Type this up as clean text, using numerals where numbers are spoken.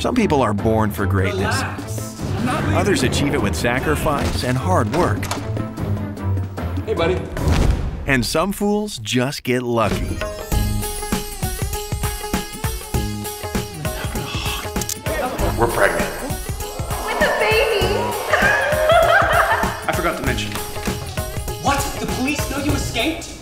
Some people are born for greatness. Others achieve it with sacrifice and hard work. Hey, buddy. And some fools just get lucky. We're pregnant. With a baby! I forgot to mention. What? The police know you escaped?